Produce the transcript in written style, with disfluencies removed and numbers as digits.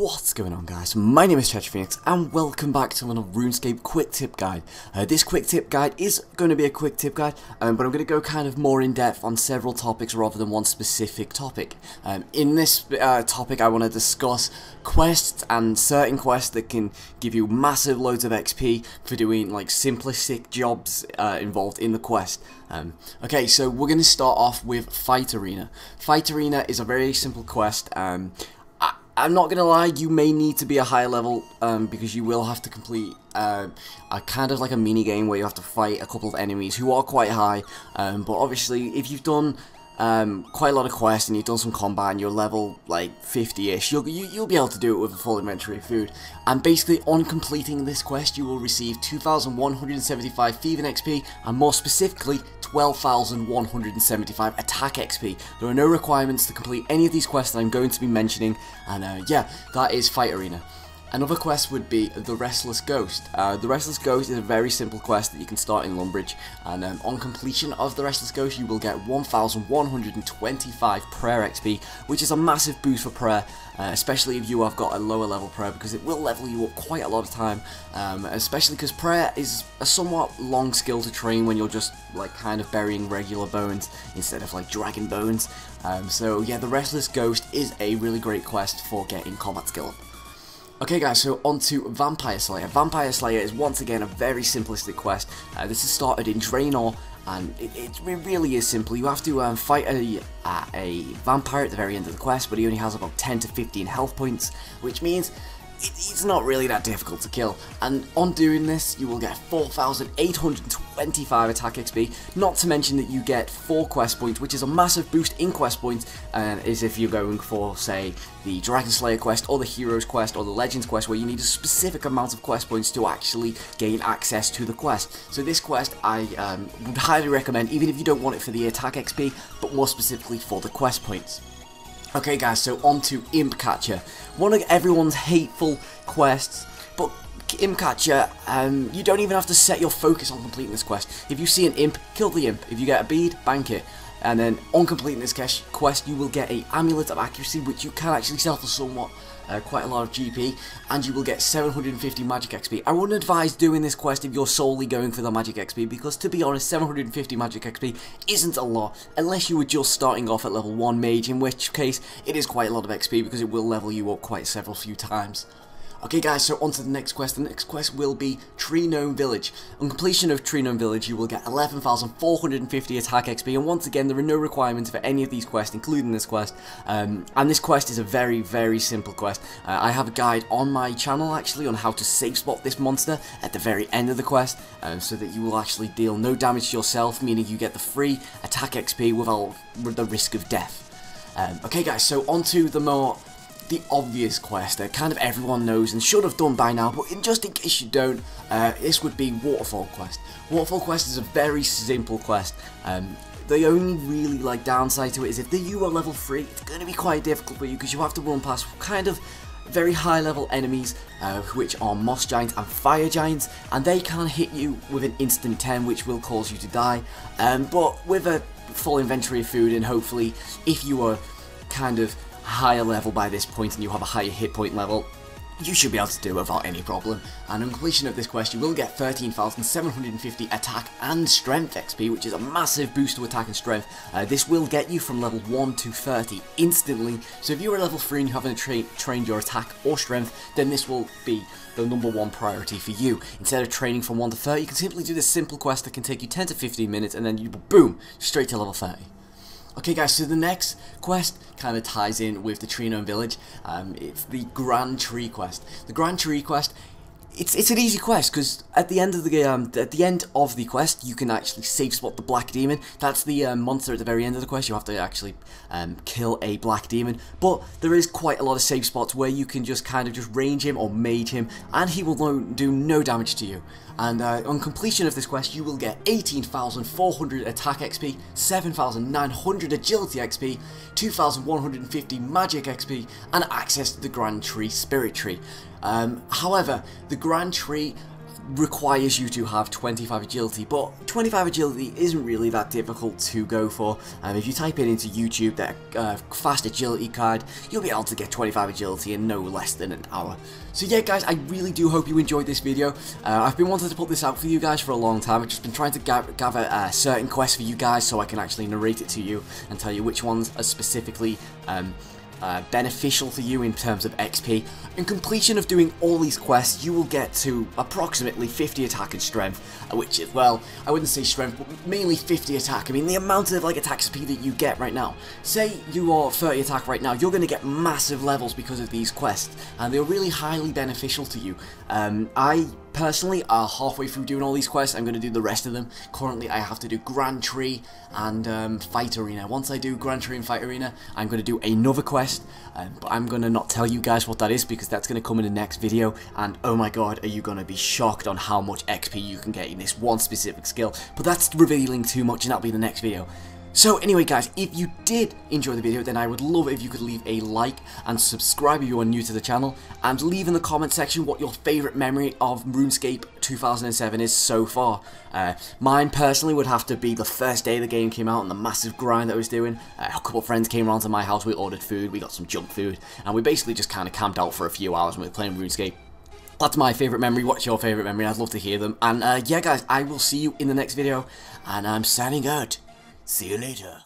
What's going on, guys? My name is TetraFenix and welcome back to another RuneScape quick tip guide. This quick tip guide is going to be a quick tip guide, but I'm going to go kind of more in depth on several topics rather than one specific topic. In this topic I want to discuss quests and certain quests that can give you massive loads of XP for doing like simplistic jobs involved in the quest. Okay, so we're going to start off with Fight Arena. Fight Arena is a very simple quest. I'm not gonna lie, you may need to be a higher level because you will have to complete a kind of like a mini game where you have to fight a couple of enemies who are quite high. But obviously, if you've done quite a lot of quests and you've done some combat and you're level like 50-ish, you'll be able to do it with a full inventory of food. And basically, on completing this quest, you will receive 2,175 thieving XP, and more specifically, 12,175 attack XP. There are no requirements to complete any of these quests that I'm going to be mentioning, and yeah, that is Fight Arena. Another quest would be The Restless Ghost. The Restless Ghost is a very simple quest that you can start in Lumbridge, and on completion of The Restless Ghost you will get 1,125 prayer XP, which is a massive boost for prayer, especially if you have got a lower level prayer, because it will level you up quite a lot of time, especially because prayer is a somewhat long skill to train when you're just like kind of burying regular bones instead of like dragon bones. So yeah, The Restless Ghost is a really great quest for getting combat skill up. Okay guys, so on to Vampire Slayer. Vampire Slayer is once again a very simplistic quest. This is started in Draynor, and it really is simple. You have to fight a vampire at the very end of the quest, but he only has about 10 to 15 health points, which means it's not really that difficult to kill. And on doing this, you will get 4,825 attack XP, not to mention that you get 4 quest points, which is a massive boost in quest points, and is if you're going for, say, the Dragon Slayer quest, or the Heroes quest, or the Legends quest, where you need a specific amount of quest points to actually gain access to the quest. So this quest I would highly recommend, even if you don't want it for the attack XP, but more specifically for the quest points. Okay guys, so on to Imp Catcher, one of everyone's hateful quests, but Imp Catcher, you don't even have to set your focus on completing this quest. If you see an imp, kill the imp. If you get a bead, bank it. And then on completing this quest, you will get an Amulet of Accuracy, which you can actually sell for somewhat quite a lot of GP, and you will get 750 magic XP. I wouldn't advise doing this quest if you're solely going for the magic XP, because to be honest, 750 magic XP isn't a lot, unless you were just starting off at level 1 mage, in which case it is quite a lot of XP because it will level you up quite several few times. Okay guys, so on to the next quest. The next quest will be Tree Gnome Village. On completion of Tree Gnome Village, you will get 11,450 attack XP, and once again, there are no requirements for any of these quests, including this quest. And this quest is a very, very simple quest. I have a guide on my channel, actually, on how to safe spot this monster at the very end of the quest, so that you will actually deal no damage to yourself, meaning you get the free attack XP without the risk of death. Okay guys, so on to the obvious quest that kind of everyone knows and should have done by now, but just in case you don't, this would be Waterfall quest. Waterfall quest is a very simple quest. The only really like downside to it is if you are level 3, it's going to be quite difficult for you because you have to run past kind of very high level enemies, which are moss giants and fire giants, and they can hit you with an instant 10, which will cause you to die. But with a full inventory of food, and hopefully if you are kind of higher level by this point and you have a higher hit point level, you should be able to do it without any problem. And on completion of this quest, you will get 13,750 attack and strength XP, which is a massive boost to attack and strength. This will get you from level 1 to 30 instantly, so if you are level 3 and you haven't trained your attack or strength, then this will be the #1 priority for you. Instead of training from 1 to 30, you can simply do this simple quest that can take you 10 to 15 minutes, and then you boom, straight to level 30. Okay guys, so the next quest kind of ties in with the Tree Gnome Village. It's the Grand Tree quest. The Grand Tree quest, it's an easy quest because at the end of the quest, you can actually safe spot the black demon. That's the monster at the very end of the quest. You have to actually kill a black demon, but there is quite a lot of safe spots where you can just kind of range him or mage him, and he will do no damage to you. And on completion of this quest, you will get 18,400 attack XP, 7,900 agility XP, 2,150 magic XP, and access to the Grand Tree spirit tree. However, the Grand Tree requires you to have 25 agility, but 25 agility isn't really that difficult to go for. If you type it into YouTube, that fast agility card, you'll be able to get 25 agility in no less than an hour. So yeah guys, I really do hope you enjoyed this video. I've been wanting to put this out for you guys for a long time. I've just been trying to gather certain quests for you guys so I can actually narrate it to you and tell you which ones are specifically beneficial to you in terms of XP. In completion of doing all these quests, you will get to approximately 50 attack and strength, which is, well, I wouldn't say strength, but mainly 50 attack. I mean, the amount of, like, attack speed that you get right now. Say you are 30 attack right now, you're going to get massive levels because of these quests, and they're really highly beneficial to you. I personally are halfway through doing all these quests. I'm going to do the rest of them. Currently I have to do Grand Tree and Fight Arena. Once I do Grand Tree and Fight Arena, I'm going to do another quest, but I'm going to not tell you guys what that is because that's going to come in the next video, and oh my god, are you going to be shocked on how much XP you can get in this one specific skill, but that's revealing too much and that'll be the next video. So anyway guys, if you did enjoy the video, then I would love it if you could leave a like and subscribe if you are new to the channel, and leave in the comment section what your favourite memory of RuneScape 2007 is so far. Mine personally would have to be the first day the game came out and the massive grind that I was doing. A couple of friends came around to my house, we ordered food, we got some junk food, and we basically just kind of camped out for a few hours and we were playing RuneScape. That's my favourite memory. What's your favourite memory? I'd love to hear them. And yeah guys, I will see you in the next video, and I'm signing out. See you later.